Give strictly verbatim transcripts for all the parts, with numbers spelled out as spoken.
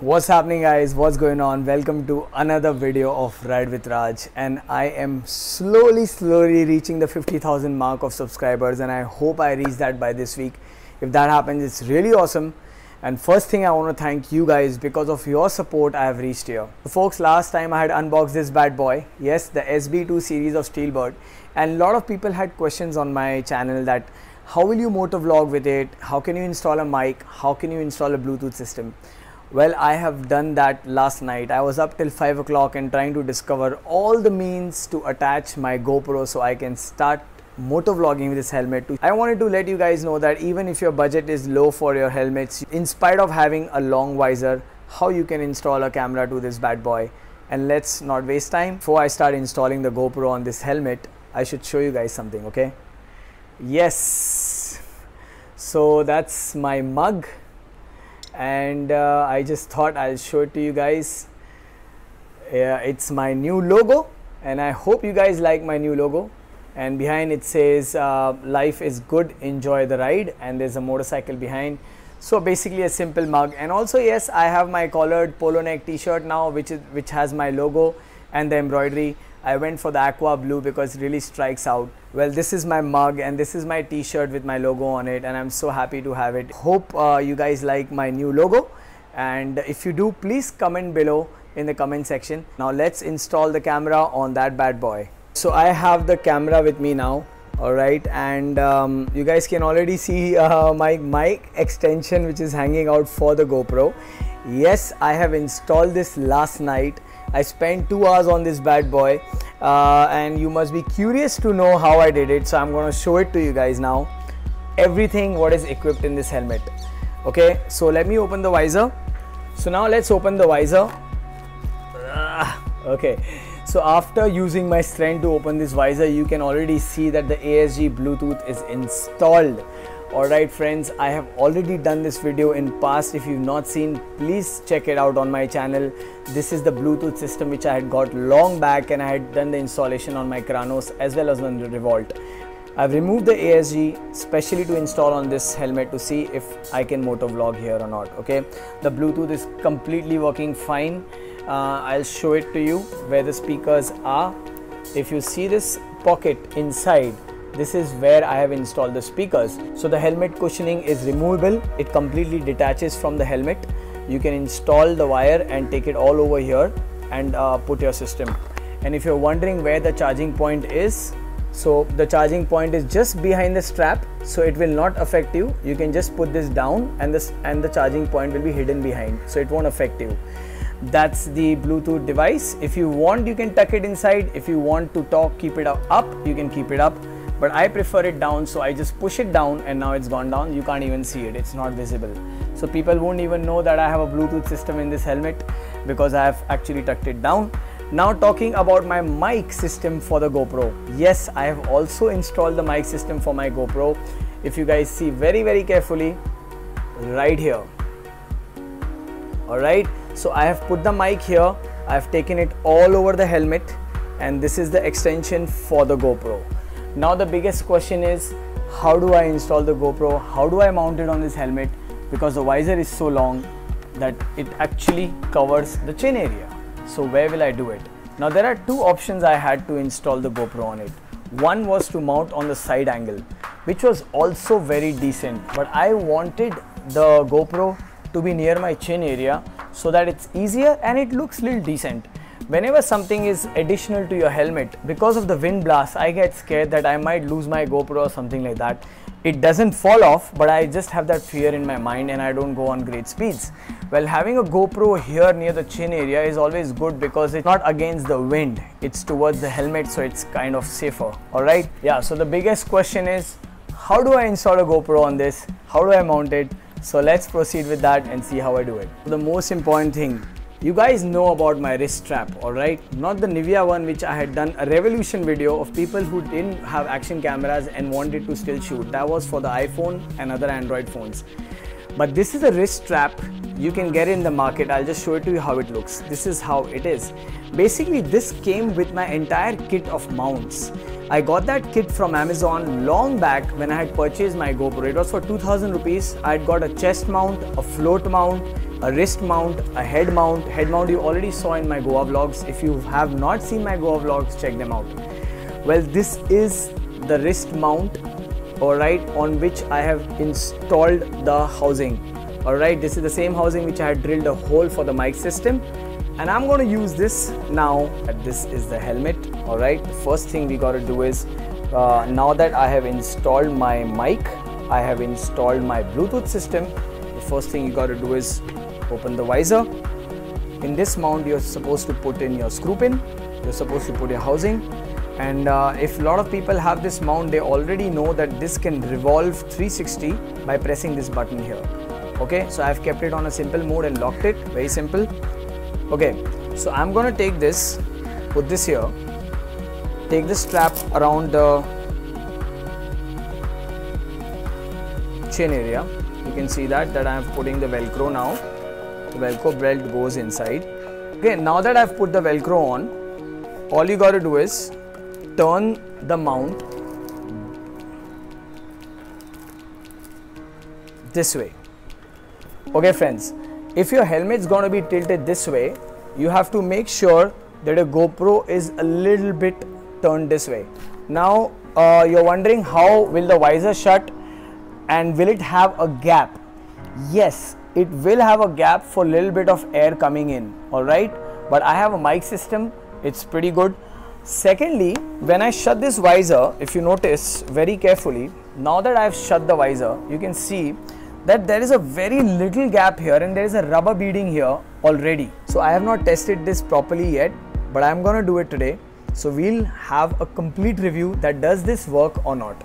What's happening, guys? What's going on? Welcome to another video of Ride With Raj, and I am slowly slowly reaching the fifty thousand mark of subscribers, and I hope I reach that by this week. If that happens, it's really awesome. And first thing, I want to thank you guys. Because of your support, I have reached here. So folks, last time I had unboxed this bad boy. Yes, the S B two series of Steelbird, and a lot of people had questions on my channel that how will you motovlog with it? How can you install a mic? How can you install a Bluetooth system? Well, I have done that last night. I was up till five o'clock and trying to discover all the means to attach my GoPro so I can start motovlogging with this helmet too. I wanted to let you guys know that even if your budget is low for your helmets, in spite of having a long visor, how you can install a camera to this bad boy. And let's not waste time. Before I start installing the GoPro on this helmet, I should show you guys something, okay? Yes. So that's my mug. And uh, I just thought I'll show it to you guys. Yeah, it's my new logo, and I hope you guys like my new logo. And behind it says uh, life is good, enjoy the ride, and there's a motorcycle behind. So basically a simple mug. And also, yes, I have my collared polo neck t-shirt now, which is which has my logo and the embroidery. I went for the aqua blue because it really strikes out. Well, this is my mug, and this is my t-shirt with my logo on it, and I'm so happy to have it. Hope uh, you guys like my new logo, and if you do, please comment below in the comment section. Now let's install the camera on that bad boy. So I have the camera with me now, alright, and um, you guys can already see uh, my mic extension which is hanging out for the GoPro. Yes, I have installed this last night. I spent two hours on this bad boy, uh, and you must be curious to know how I did it. So I'm going to show it to you guys now, everything what is equipped in this helmet. Okay, so let me open the visor. So now let's open the visor. Okay, so after using my strength to open this visor, you can already see that the A S G Bluetooth is installed. Alright friends, I have already done this video in past. If you've not seen, please check it out on my channel. This is the Bluetooth system which I had got long back, and I had done the installation on my Kranos as well as on the Revolt. I've removed the A S G specially to install on this helmet to see if I can motovlog here or not. Okay, the Bluetooth is completely working fine. Uh, I'll show it to you where the speakers are. If you see this pocket inside, this is where I have installed the speakers. So the helmet cushioning is removable. It completely detaches from the helmet. You can install the wire and take it all over here and uh, put your system. And if you're wondering where the charging point is, so the charging point is just behind the strap, so it will not affect you. You can just put this down, and this and the charging point will be hidden behind, so it won't affect you. That's the Bluetooth device. If you want, you can tuck it inside. If you want to talk, keep it up, you can keep it up. But I prefer it down, so I just push it down, and now it's gone down. You can't even see it, it's not visible. So people won't even know that I have a Bluetooth system in this helmet because I have actually tucked it down. Now talking about my mic system for the GoPro. Yes, I have also installed the mic system for my GoPro. If you guys see very very carefully, right here. Alright, so I have put the mic here, I have taken it all over the helmet, and this is the extension for the GoPro. Now the biggest question is, how do I install the GoPro? How do I mount it on this helmet? Because the visor is so long that it actually covers the chin area. So where will I do it? Now there are two options I had to install the GoPro on it. One was to mount on the side angle, which was also very decent. But I wanted the GoPro to be near my chin area so that it's easier and it looks little decent. Whenever something is additional to your helmet, because of the wind blast, I get scared that I might lose my GoPro or something like that. It doesn't fall off, but I just have that fear in my mind, and I don't go on great speeds. Well, having a GoPro here near the chin area is always good because it's not against the wind, it's towards the helmet, so it's kind of safer. Alright, yeah, so the biggest question is, how do I install a GoPro on this? How do I mount it? So let's proceed with that and see how I do it. The most important thing, you guys know about my wrist strap, alright? Not the Nivea one, which I had done a revolution video of people who didn't have action cameras and wanted to still shoot. That was for the iPhone and other Android phones. But this is a wrist strap. You can get it in the market. I'll just show it to you how it looks. This is how it is. Basically, this came with my entire kit of mounts. I got that kit from Amazon long back when I had purchased my GoPro. It was for two thousand rupees. I had got a chest mount, a float mount, a wrist mount, a head mount. Head mount you already saw in my Goa vlogs. If you have not seen my Goa vlogs, check them out. Well, this is the wrist mount, alright, on which I have installed the housing. Alright, this is the same housing which I had drilled a hole for the mic system. And I'm going to use this now. This is the helmet, alright. First thing we got to do is, uh, now that I have installed my mic, I have installed my Bluetooth system, the first thing you got to do is open the visor. In this mount, you're supposed to put in your screw pin, you're supposed to put your housing. And uh, if a lot of people have this mount, they already know that this can revolve three sixty by pressing this button here. Okay, so I've kept it on a simple mode and locked it, very simple. Okay, so I'm gonna take this, put this here, take this strap around the chain area. You can see that that I'm putting the Velcro now. The Velcro belt goes inside. Okay, now that I've put the Velcro on, all you gotta do is turn the mount this way. Okay friends, if your helmet's gonna be tilted this way, you have to make sure that your GoPro is a little bit turned this way. Now uh, you're wondering how will the visor shut and will it have a gap? Yes, it will have a gap for a little bit of air coming in, alright? But I have a mic system, it's pretty good. Secondly, when I shut this visor, if you notice very carefully, now that I've shut the visor, you can see that there is a very little gap here and there is a rubber beading here already. So I have not tested this properly yet, but I'm gonna do it today. So we'll have a complete review that does this work or not.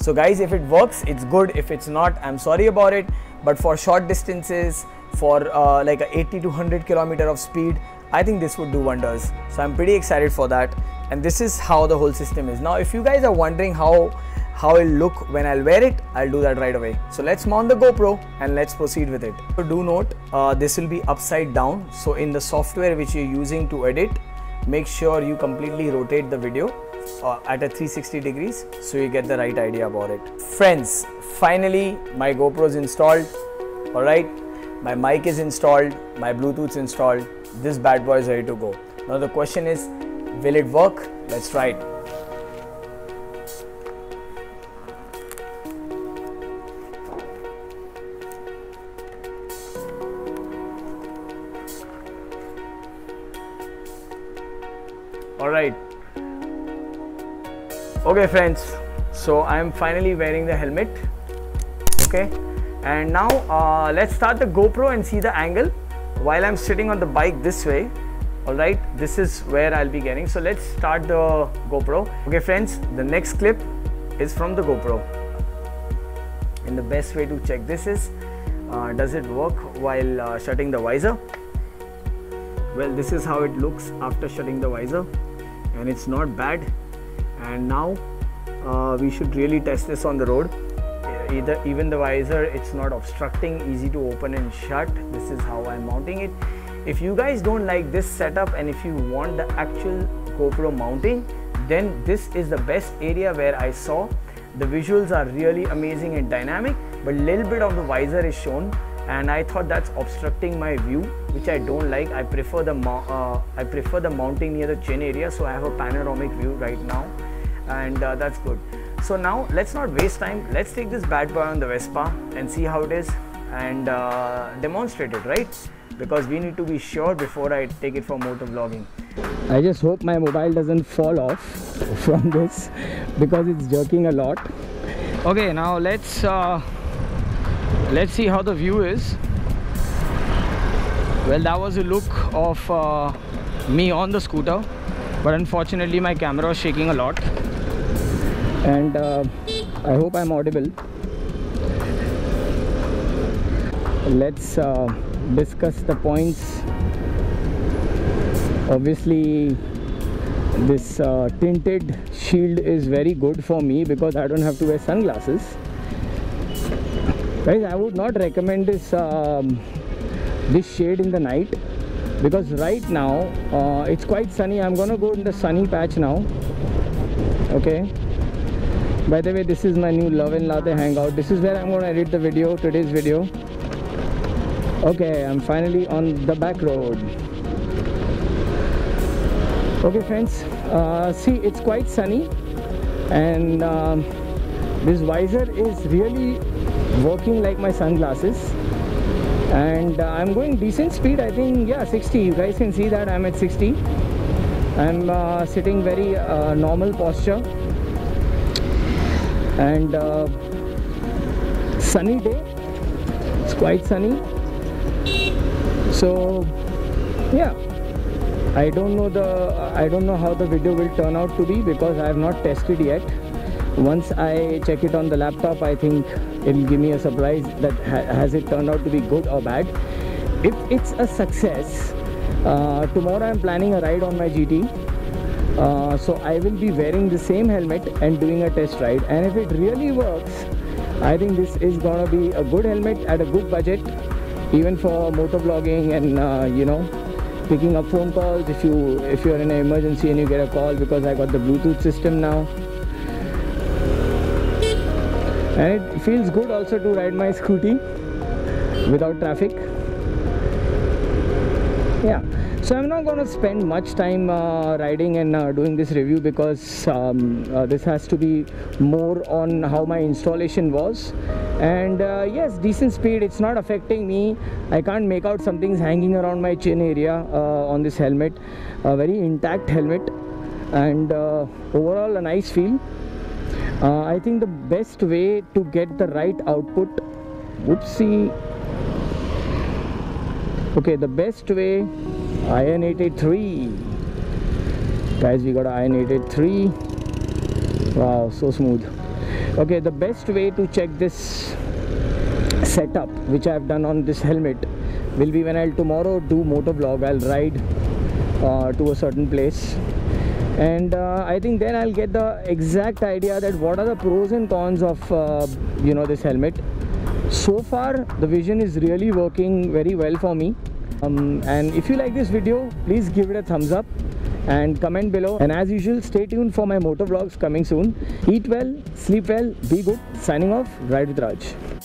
So guys, if it works, it's good. If it's not, I'm sorry about it. But for short distances, for uh, like a eighty to one hundred kilometer of speed, I think this would do wonders. So I'm pretty excited for that. And this is how the whole system is. Now, if you guys are wondering how, how it'll look when I'll wear it, I'll do that right away. So let's mount the GoPro and let's proceed with it. So do note, uh, this will be upside down. So in the software which you're using to edit, make sure you completely rotate the video Uh, at a three sixty degrees, so you get the right idea about it. Friends, finally my GoPro is installed, alright, my mic is installed, my Bluetooth is installed, this bad boy is ready to go. Now the question is, will it work? Let's try it. Alright. Okay friends, so I am finally wearing the helmet, okay, and now uh, let's start the GoPro and see the angle. While I'm sitting on the bike this way, alright, this is where I'll be getting, so let's start the GoPro. Okay friends, the next clip is from the GoPro, and the best way to check this is, uh, does it work while uh, shutting the visor? Well, this is how it looks after shutting the visor, and it's not bad. And now uh, we should really test this on the road. Either even the visor, it's not obstructing, easy to open and shut. This is how I'm mounting it. If you guys don't like this setup and if you want the actual GoPro mounting, then this is the best area where I saw. The visuals are really amazing and dynamic, but a little bit of the visor is shown, and I thought that's obstructing my view, which I don't like. I prefer the uh, I prefer the mounting near the chin area, so I have a panoramic view right now. And uh, that's good. So now let's not waste time, let's take this bad boy on the Vespa and see how it is and uh, demonstrate it, right? Because we need to be sure before I take it for motor vlogging. I just hope my mobile doesn't fall off from this because it's jerking a lot. Okay, now let's uh, let's see how the view is. Well, that was a look of uh, me on the scooter, but unfortunately my camera was shaking a lot. And uh, I hope I'm audible. Let's uh, discuss the points. Obviously this uh, tinted shield is very good for me because I don't have to wear sunglasses. Guys, I would not recommend this, um, this shade in the night because right now uh, it's quite sunny. I'm gonna go in the sunny patch now. Okay. By the way, this is my new Love and Latte hangout. This is where I'm going to edit the video, today's video. Okay, I'm finally on the back road. Okay friends, uh, see, it's quite sunny and uh, this visor is really working like my sunglasses, and uh, I'm going decent speed, I think. Yeah, sixty, you guys can see that I'm at sixty. I'm uh, sitting very uh, normal posture, and uh, sunny day, it's quite sunny. So yeah, I don't know the I don't know how the video will turn out to be because I have not tested yet. Once I check it on the laptop, I think it'll give me a surprise that ha has it turned out to be good or bad. If it's a success, uh, tomorrow I'm planning a ride on my G T, uh, so I will be wearing the same helmet and doing a test ride. And if it really works, I think this is gonna be a good helmet at a good budget, even for motor vlogging and uh, you know, picking up phone calls if you if you're in an emergency and you get a call, because I got the Bluetooth system now. And it feels good also to ride my scooty without traffic. Yeah, so I'm not going to spend much time uh, riding and uh, doing this review because um, uh, this has to be more on how my installation was. And uh, yes, decent speed, it's not affecting me. I can't make out something's hanging around my chin area uh, on this helmet. A very intact helmet, and uh, overall a nice feel. Uh, I think the best way to get the right output, whoopsie, okay, the best way, Iron eight eighty-three, guys, we got an Iron eight eighty-three, wow, so smooth. Okay, the best way to check this setup, which I have done on this helmet, will be when I'll tomorrow do motor vlog. I'll ride uh, to a certain place. And uh, I think then I'll get the exact idea that what are the pros and cons of uh, you know, this helmet. So far the vision is really working very well for me, um, and if you like this video, please give it a thumbs up and comment below, and as usual, stay tuned for my motor vlogs coming soon. Eat well, sleep well, be good. Signing off, Ride With Raj.